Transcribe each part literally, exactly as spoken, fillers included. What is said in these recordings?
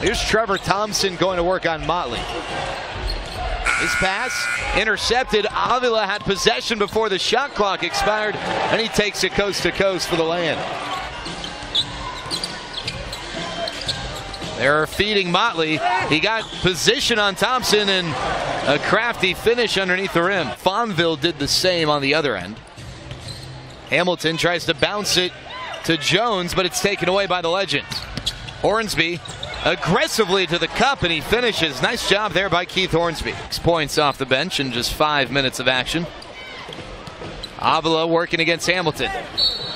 Here's Trevor Thompson going to work on Motley. His pass intercepted. Avila had possession before the shot clock expired, and he takes it coast to coast for the lay-in. They're feeding Motley. He got position on Thompson and a crafty finish underneath the rim. Fonville did the same on the other end. Hamilton tries to bounce it to Jones, but it's taken away by the legend. Hornsby aggressively to the cup, and he finishes. Nice job there by Keith Hornsby. Six points off the bench in just five minutes of action. Avila working against Hamilton.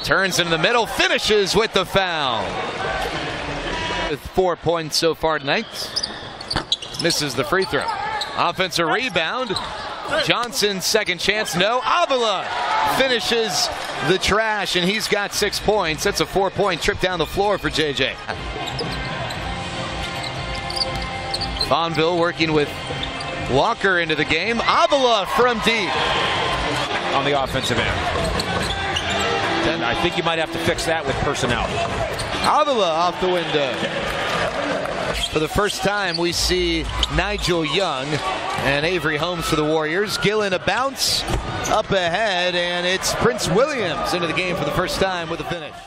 Turns into the middle, finishes with the foul. With four points so far tonight. Misses the free throw. Offensive rebound. Johnson's second chance, no. Avila finishes the trash, and he's got six points. That's a four-point trip down the floor for J J. Fonville working with Walker into the game. Avila from deep. On the offensive end. And I think you might have to fix that with personnel. Avila off the window. For the first time, we see Nigel Young and Avery Holmes for the Warriors. Gillen a bounce up ahead, and it's Prince Williams into the game for the first time with a finish.